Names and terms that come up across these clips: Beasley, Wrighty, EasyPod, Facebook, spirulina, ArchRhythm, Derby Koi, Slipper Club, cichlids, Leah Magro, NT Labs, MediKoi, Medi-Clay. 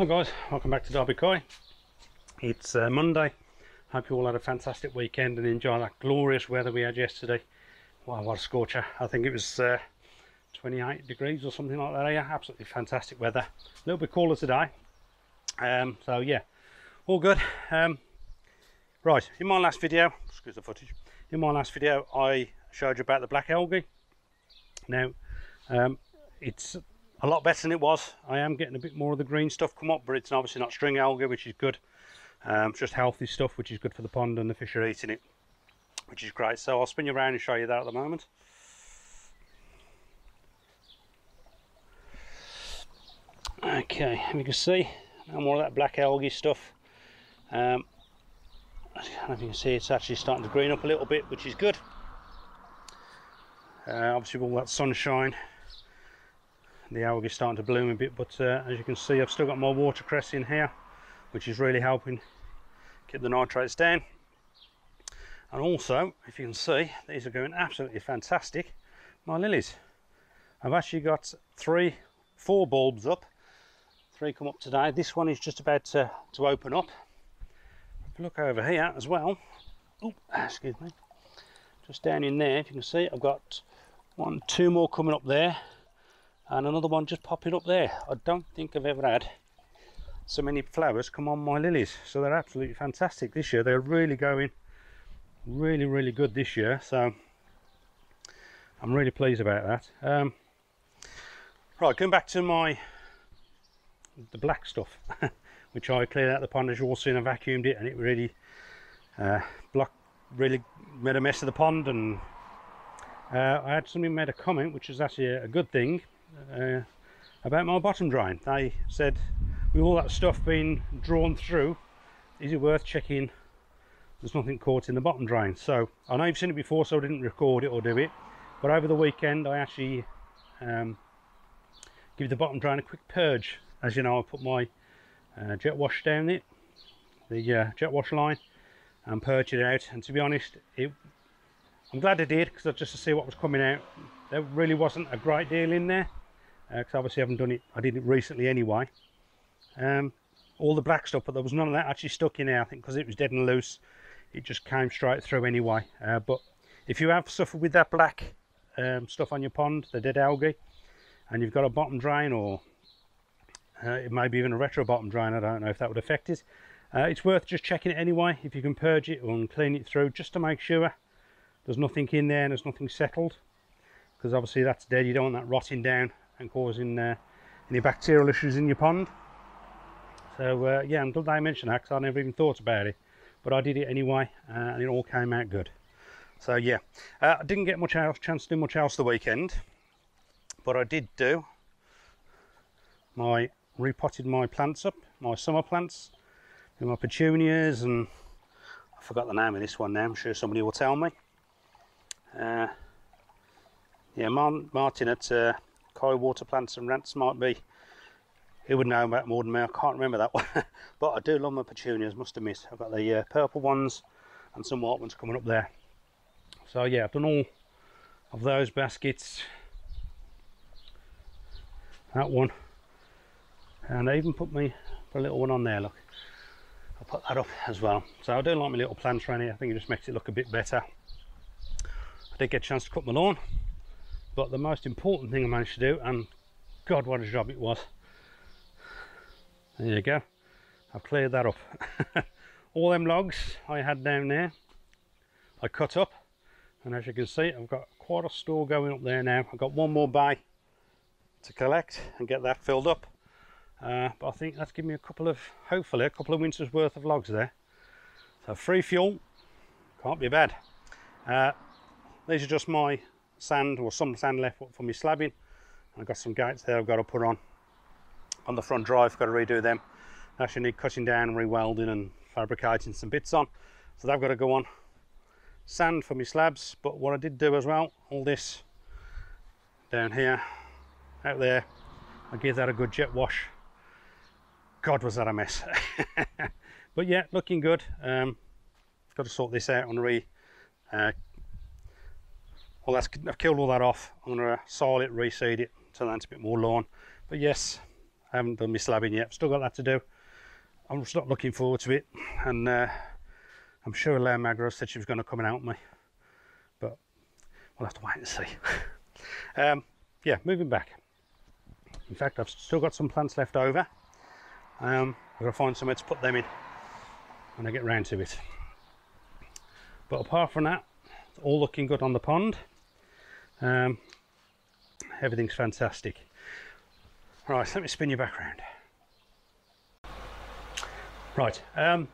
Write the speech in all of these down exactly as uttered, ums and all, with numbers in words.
Hi guys, welcome back to Derby Koi. It's uh, Monday. Hope you all had a fantastic weekend and enjoy that glorious weather we had yesterday. Wow, what a scorcher. I think it was uh, twenty-eight degrees or something like that. Yeah, absolutely fantastic weather. A little bit cooler today. Um, so yeah, all good. Um, right, in my last video, excuse the footage, in my last video I showed you about the black algae. Now, um, it's a lot better than it was. I am getting a bit more of the green stuff come up, but it's obviously not string algae, which is good. Um, it's just healthy stuff, which is good for the pond, and the fish are eating it, which is great. So I'll spin you around and show you that at the moment. Okay, you can see no more of that black algae stuff. Um, I don't know if you can see, it's actually starting to green up a little bit, which is good. Uh, obviously, with all that sunshine, the algae is starting to bloom a bit, but uh, as you can see, I've still got my watercress in here, which is really helping keep the nitrates down. And also, if you can see, these are going absolutely fantastic. My lilies, I've actually got three, four bulbs up. Three come up today. This one is just about to, to open up. If you look over here as well, oh, excuse me, just down in there, if you can see, I've got one, two more coming up there, and another one just popping up there. I don't think I've ever had so many flowers come on my lilies, so they're absolutely fantastic this year. They're really going really really good this year, so I'm really pleased about that. Um, right, going back to my the black stuff which I cleared out the pond, as you all seen. I vacuumed it and it really uh, blocked, really made a mess of the pond, and uh, I had somebody made a comment, which is actually a good thing, Uh, about my bottom drain. They said, with all that stuff being drawn through, is it worth checking there's nothing caught in the bottom drain? So I know you've seen it before, so I didn't record it or do it, but over the weekend I actually um, give the bottom drain a quick purge. As you know, I put my uh, jet wash down it, the uh, jet wash line, and purge it out, and to be honest, it, I'm glad I did, because I just to see what was coming out. There really wasn't a great deal in there, because uh, obviously I haven't done it, I did it recently anyway. Um, all the black stuff, but there was none of that actually stuck in there, I think, because it was dead and loose. It just came straight through anyway. Uh, but if you have suffered with that black um, stuff on your pond, the dead algae, and you've got a bottom drain, or uh, it may be even a retro bottom drain, I don't know if that would affect it. Uh, it's worth just checking it anyway, if you can purge it and clean it through, just to make sure there's nothing in there and there's nothing settled, because obviously that's dead. You don't want that rotting down and causing uh, any bacterial issues in your pond. So uh, yeah, I'm glad they mentioned that, because I never even thought about it, but I did it anyway, uh, and it all came out good. So yeah, uh, I didn't get much else, chance to do much else the weekend, but I did do my repotted my plants up, my summer plants, and my petunias, and I forgot the name of this one now. I'm sure somebody will tell me. Uh, yeah, Martin at uh, Koi Water Plants and Rants might be, who would know about more than me. I can't remember that one. But I do love my petunias, must admit. I've got the uh, purple ones and some white ones coming up there. So yeah, I've done all of those baskets, that one, and I even put me put a little one on there, look. I'll put that up as well. So I do like my little plants around here. I think it just makes it look a bit better. I did get a chance to cut my lawn, but the most important thing I managed to do, and God what a job it was, there you go, I've cleared that up. All them logs I had down there I cut up, and as you can see I've got quite a store going up there now. I've got one more bay to collect and get that filled up, uh, but I think that's given me a couple of, hopefully a couple of winters worth of logs there. So free fuel, can't be bad. Uh, these are just my sand, or some sand left for me slabbing, and I've got some gates there I've got to put on on the front drive. I've got to redo them. I actually need cutting down, re-welding and fabricating some bits on, so they've got to go on sand for me slabs. But what I did do as well, all this down here, out there, I gave that a good jet wash. God was that a mess. But yeah, looking good. um, I've got to sort this out and re uh, Well, that's, I've killed all that off. I'm going to soil it, reseed it, so that's a bit more lawn. But yes, I haven't done my slabbing yet, still got that to do. I'm just not looking forward to it, and uh, I'm sure Leah Magro said she was going to come and help me, but we'll have to wait and see. um, yeah, moving back. In fact, I've still got some plants left over. Um, I've got to find somewhere to put them in when I get round to it. But apart from that, it's all looking good on the pond. Um, everything's fantastic. Right, let me spin you back round. Right, um,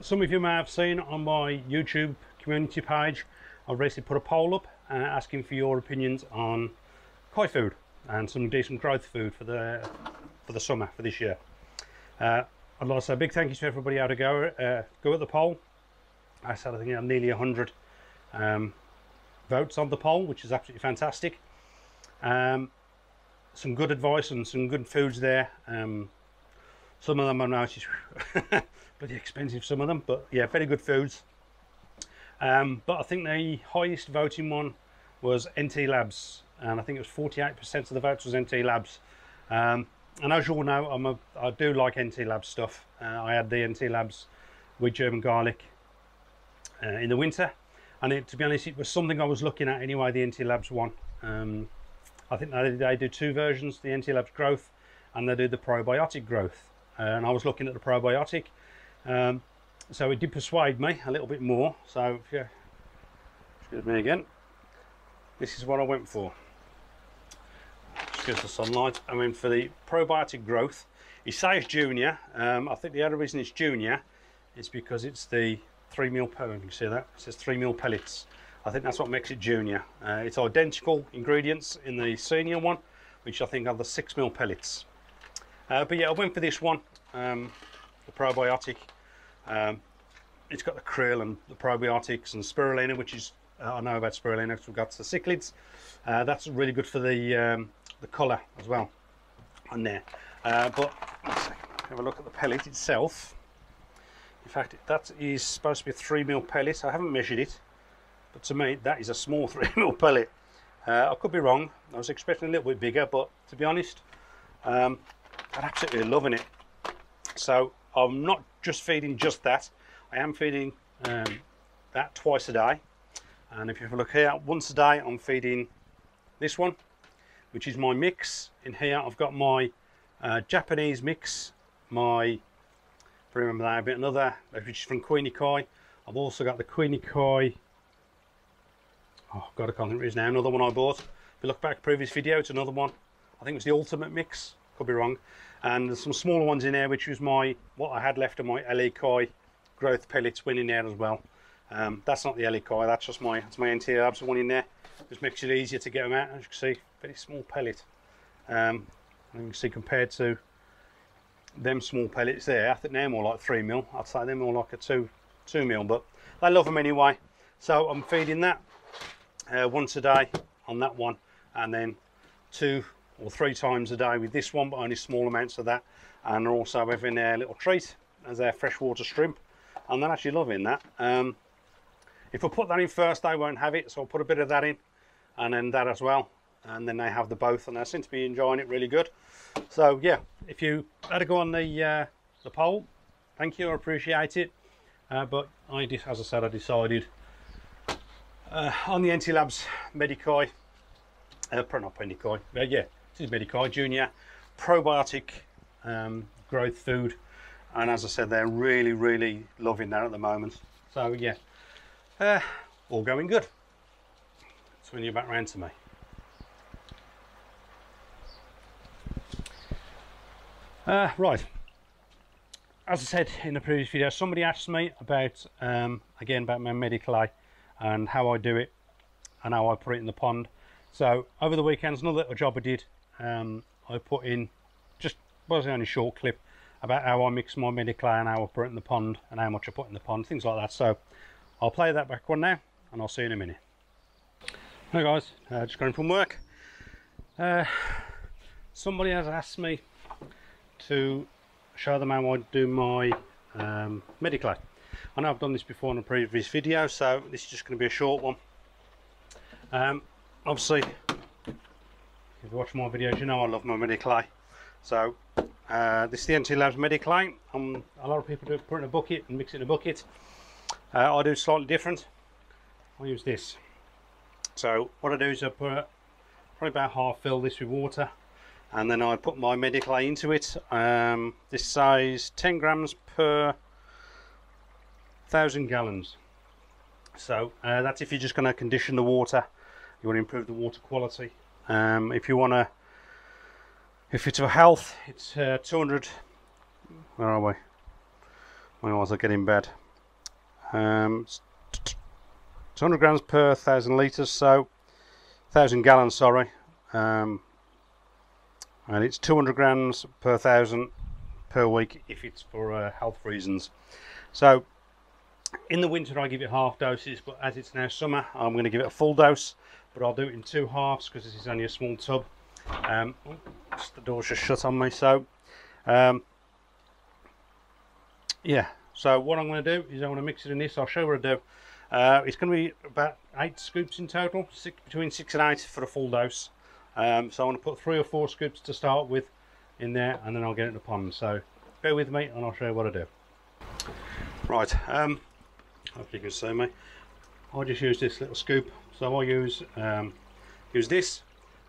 some of you may have seen on my YouTube community page, I've recently put a poll up uh, asking for your opinions on koi food and some decent growth food for the for the summer, for this year. Uh, I'd like to say a big thank you to everybody out to go, uh, go at the poll. I said I think I have nearly one hundred um, votes on the poll, which is absolutely fantastic. Um, some good advice and some good foods there. Um, some of them I noticed bloody expensive, some of them, but yeah, very good foods. Um, but I think the highest voting one was N T Labs, and I think it was forty-eight percent of the votes was N T Labs. Um, and as you all know, I'm a, I do like N T Labs stuff. Uh, I had the N T Labs with German garlic uh, in the winter, and it, to be honest, it was something I was looking at anyway, the N T Labs one. Um, I think they, they do two versions, the N T Labs growth, and they do the probiotic growth. Uh, and I was looking at the probiotic. Um, so it did persuade me a little bit more, so yeah, excuse me again, this is what I went for, excuse the sunlight. I mean, for the probiotic growth, it says junior. um, I think the other reason it's junior is because it's the three meal pellet. You see that it says three meal pellets. I think that's what makes it junior. Uh, it's identical ingredients in the senior one, which I think are the six meal pellets. Uh, but yeah, I went for this one, um, the probiotic. Um, it's got the krill and the probiotics and spirulina, which is uh, I know about spirulina with regards to the cichlids. Uh, that's really good for the um, the colour as well on there. Uh, but let's have a look at the pellet itself. In fact, that is supposed to be a three mil pellet. I haven't measured it, but to me that is a small three mil pellet. Uh, I could be wrong. I was expecting a little bit bigger, but to be honest, um, I'm absolutely loving it. So I'm not just feeding just that, I am feeding um, that twice a day, and if you have a look here, once a day I'm feeding this one, which is my mix. In here I've got my uh, Japanese mix, my premium lab, another which is from MediKoi. I've also got the MediKoi, oh god I can't think of his name, another one I bought. If you look back previous video, it's another one, I think it's the ultimate mix, could be wrong. And there's some smaller ones in there, which was my what I had left of my MediKoi growth pellets went in there as well. Um, that's not the MediKoi, that's just my that's my N T Labs one in there. Just makes it easier to get them out. As you can see, very small pellet. Um, you can see compared to them small pellets there, I think they're more like three mil. I'd say they're more like a two two mil, but I love them anyway. So I'm feeding that uh, once a day on that one, and then two or three times a day with this one, but only small amounts of that. And they're also having their little treat as their freshwater shrimp, and they're actually loving that. Um, if I put that in first, they won't have it, so I'll put a bit of that in, and then that as well, and then they have the both, and they seem to be enjoying it really good. So yeah, if you had a go on the uh, the poll, thank you, I appreciate it. Uh, but I just, as I said, I decided uh, on the N T Labs MediKoi, uh, not MediKoi, uh, yeah. This is MediKoi Junior probiotic um, growth food, and as I said, they're really, really loving that at the moment. So yeah, uh, all going good. Swing you back round to me. Uh, right, as I said in the previous video, somebody asked me about um, again about my Medi-Clay and how I do it and how I put it in the pond. So over the weekends, another little job I did. Um, I put in just was only a short clip about how I mix my Medi-Clay and how I put it in the pond and how much I put in the pond, things like that. So I'll play that back one now, and I'll see you in a minute. Hi guys, uh, just going from work. Uh, somebody has asked me to show them how I do my um, Medi-Clay. I know I've done this before in a previous video, so this is just going to be a short one. Um, obviously, if you watch my videos, you know I love my Medi-Clay. So uh, this is the N T Labs Medi-Clay. Um, a lot of people do put it in a bucket and mix it in a bucket. Uh, I do slightly different. I use this. So what I do is I put uh, probably about half fill this with water, and then I put my Medi-Clay into it. Um, this says ten grams per thousand gallons. So uh, that's if you're just going to condition the water. You want to improve the water quality. Um, if you want to, if it's for health, it's uh, two hundred. Where are we? When was I getting bad? Um, two hundred grams per thousand litres, so thousand gallons. Sorry, um, and it's two hundred grams per thousand per week if it's for uh, health reasons. So in the winter I give it half doses, but as it's now summer, I'm going to give it a full dose. But I'll do it in two halves because this is only a small tub. Um, the door's just shut on me, so um, yeah. So what I'm going to do is I want to mix it in this. I'll show you what I do. Uh, it's going to be about eight scoops in total, six, between six and eight for a full dose. Um, so I want to put three or four scoops to start with in there, and then I'll get it in the pond. So bear with me, and I'll show you what I do. Right. Um, hope you can see me. I just use this little scoop. So I use um, use this.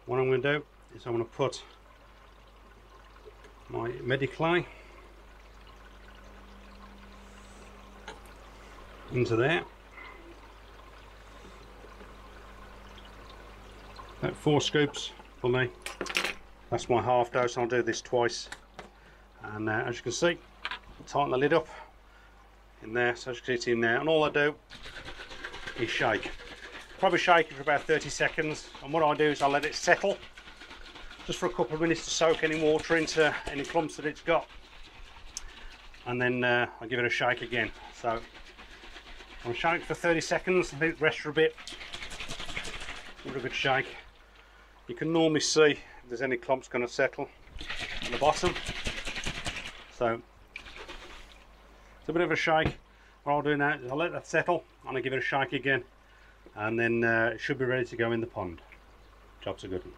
What I'm going to do is I'm going to put my Medi-Clay into there. About four scoops for me. That's my half dose. I'll do this twice. And uh, as you can see, tighten the lid up in there. So as you can see, it's in there. And all I do is shake. Probably shake it for about thirty seconds, and what I do is I let it settle just for a couple of minutes to soak any water into any clumps that it's got, and then uh, I give it a shake again. So I'll shake for thirty seconds, let it rest for a bit, give it a good shake. You can normally see if there's any clumps going to settle on the bottom, so it's a bit of a shake. What I'll do now is I'll let that settle and I'll give it a shake again, and then uh, it should be ready to go in the pond. Job's a good one.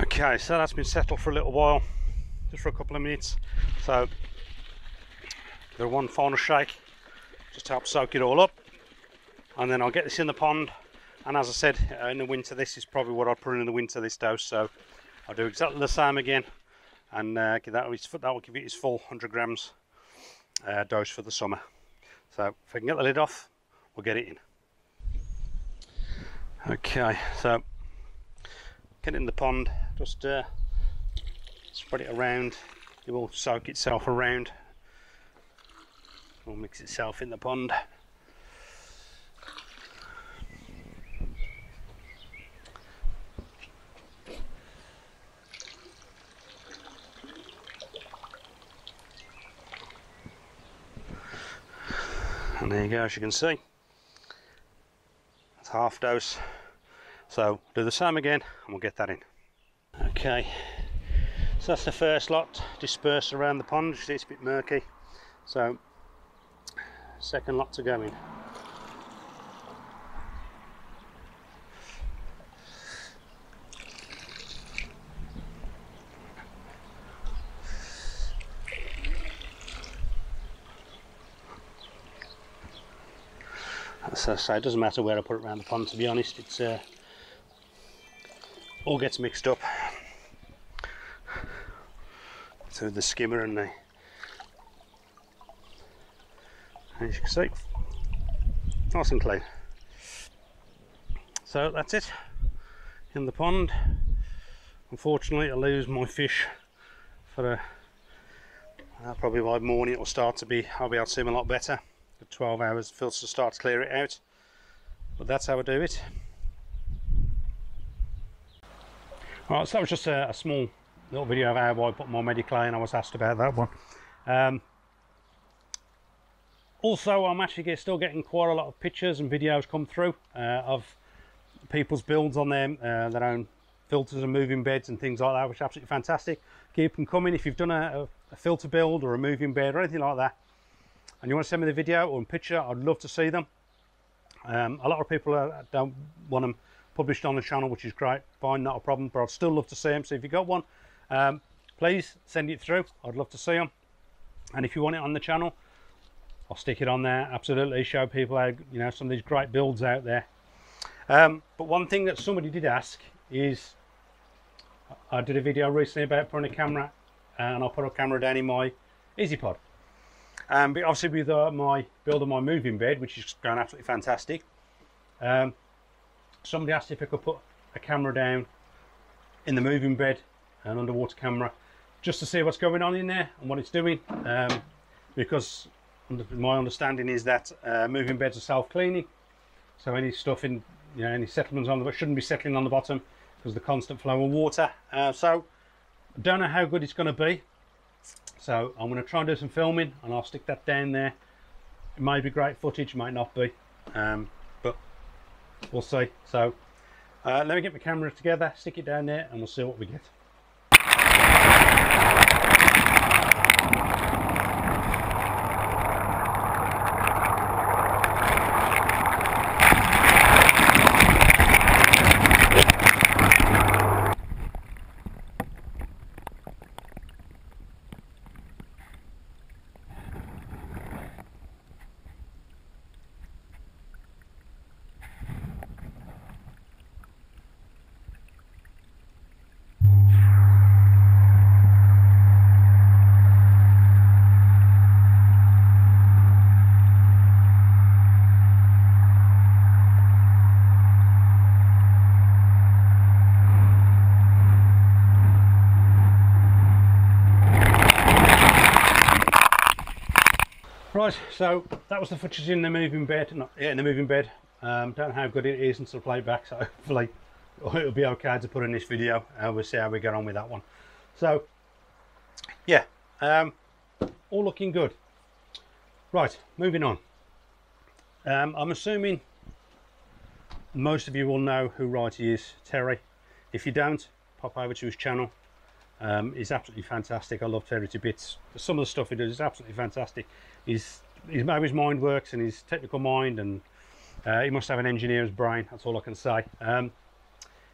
Okay, so that's been settled for a little while, just for a couple of minutes. So the one final shake just to help soak it all up, and then I'll get this in the pond. And as I said, uh, in the winter, this is probably what I'll put in the winter, this dose. So I'll do exactly the same again, and uh, that will give it its full one hundred grams uh, dose for the summer. So if I can get the lid off, we'll get it in. Okay, so get it in the pond, just uh, spread it around. It will soak itself around. It will mix itself in the pond. And there you go, as you can see. That's half dose. So do the same again and we'll get that in. Okay, so that's the first lot dispersed around the pond. You see it's a bit murky. So second lot to go in. So, so it doesn't matter where I put it around the pond, to be honest. It's uh, all gets mixed up through the skimmer and the, as you can see, nice and clean. So that's it in the pond. Unfortunately, I lose my fish for a, uh, probably by morning. It will start to be. I'll be able to see them a lot better. twelve hours filter to start to clear it out, but that's how I do it. Alright, so that was just a, a small little video of how I put my Medi-Clay, and I was asked about that one. Um, also, I'm actually get, still getting quite a lot of pictures and videos come through uh, of people's builds on them, uh, their own filters and moving beds and things like that, which is absolutely fantastic. Keep them coming. If you've done a, a filter build or a moving bed or anything like that, and you want to send me the video or a picture, I'd love to see them. Um, a lot of people uh, don't want them published on the channel, which is great, fine, not a problem, but I'd still love to see them. So if you've got one, um, please send it through. I'd love to see them. And if you want it on the channel, I'll stick it on there. Absolutely show people how, you know, some of these great builds out there. Um, but one thing that somebody did ask is, I did a video recently about putting a camera, and I put a camera down in my EasyPod. Um, but obviously with uh, my build of my moving bed, which is going absolutely fantastic, um, somebody asked if I could put a camera down in the moving bed, an underwater camera, just to see what's going on in there and what it's doing, um, because my understanding is that uh, moving beds are self-cleaning, so any stuff in, you know, any settlements on the bottom shouldn't be settling on the bottom because of the constant flow of water. Uh, so I don't know how good it's going to be, so I'm going to try and do some filming and I'll stick that down there. It may be great footage, might not be, um, but we'll see. So uh, let me get my camera together, stick it down there, and we'll see what we get. Right, so that was the footage in the moving bed, not, yeah, in the moving bed. Um, don't know how good it is until I play it back, so hopefully it'll be okay to put in this video. Uh, we'll see how we get on with that one. So, yeah, um, all looking good. Right, moving on. Um, I'm assuming most of you will know who Wrighty is, Terry. If you don't, pop over to his channel. Um, he's absolutely fantastic. I love Terry to bits. Some of the stuff he does is absolutely fantastic. He's, he's how his mind works and his technical mind, and uh, he must have an engineer's brain. That's all I can say. Um,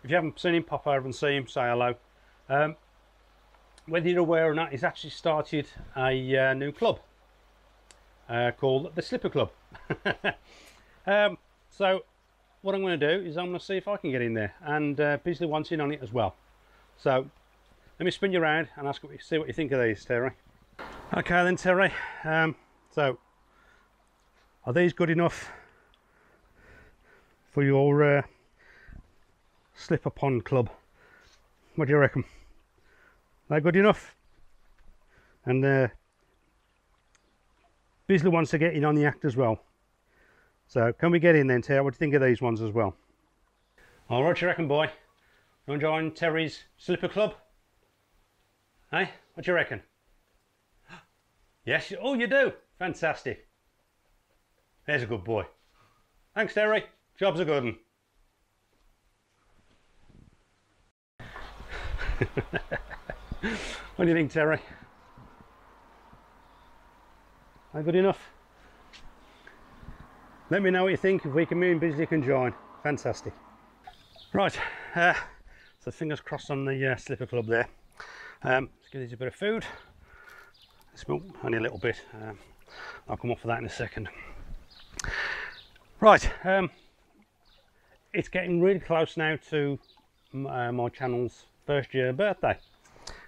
if you haven't seen him, pop over and see him. Say hello. Um, whether you're aware or not, he's actually started a uh, new club uh, called the Slipper Club. um, so what I'm going to do is I'm going to see if I can get in there, and uh, Beasley wants in on it as well. So. Let me spin you around and ask what you, see what you think of these, Terry. Okay then, Terry. Um, so, are these good enough for your uh, Slipper Pond Club? What do you reckon? They're good enough? And uh, Beasley wants to get in on the act as well. So, can we get in then, Terry? What do you think of these ones as well? All right, you reckon, boy? You want to join Terry's Slipper Club? Hey, what do you reckon? Yes, oh you do? Fantastic. There's a good boy. Thanks, Terry. Job's a good one. What do you think, Terry? Not good enough? Let me know what you think. If we can, me and Beasley can join. Fantastic. Right, uh, so fingers crossed on the uh, Slipper Club there. Um, let's give these a bit of food. Ooh, only a little bit. Um, I'll come up for that in a second. Right, um, it's getting really close now to uh, my channel's first year birthday,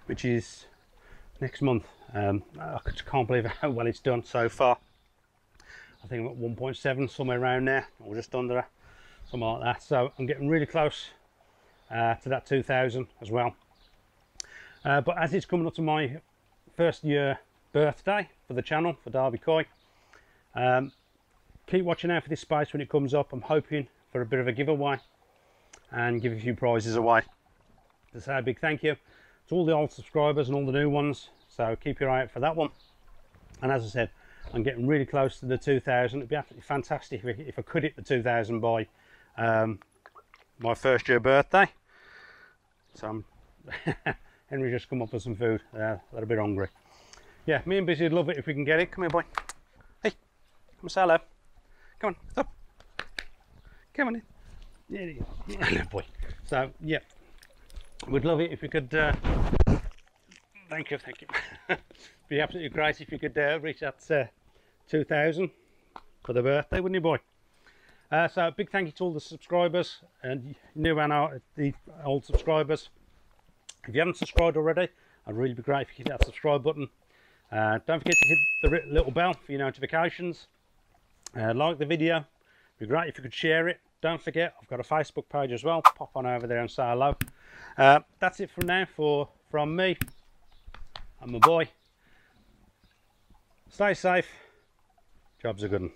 which is next month. Um, I just can't believe how well it's done so far. I think I'm at one point seven, somewhere around there, or just under that, something like that. So I'm getting really close uh, to that two thousand as well. Uh, but as it's coming up to my first year birthday for the channel, for Derby Koi, um, keep watching out for this space when it comes up. I'm hoping for a bit of a giveaway and give a few prizes away. To say a big thank you to all the old subscribers and all the new ones, so keep your eye out for that one. And as I said, I'm getting really close to the two thousand. It'd be absolutely fantastic if, if I could hit the two thousand by um, my first year birthday. So I'm... Henry just come up with some food. Uh, they're a bit hungry. Yeah, me and Busy would love it if we can get it. Come here, boy. Hey, come say hello. Come on, stop. Come on in. There you go. Hello, boy. So, yeah, we'd love it if we could uh, Thank you, thank you. It'd be absolutely great if you could uh, reach that uh, two thousand for the birthday, wouldn't you, boy? Uh, so a big thank you to all the subscribers and new and old, the old subscribers. If you haven't subscribed already, I'd really be great if you hit that subscribe button. Uh, don't forget to hit the little bell for your notifications. Uh, like the video. It'd be great if you could share it. Don't forget, I've got a Facebook page as well. Pop on over there and say hello. Uh, that's it from now for from me and my boy. Stay safe. Job's a good one.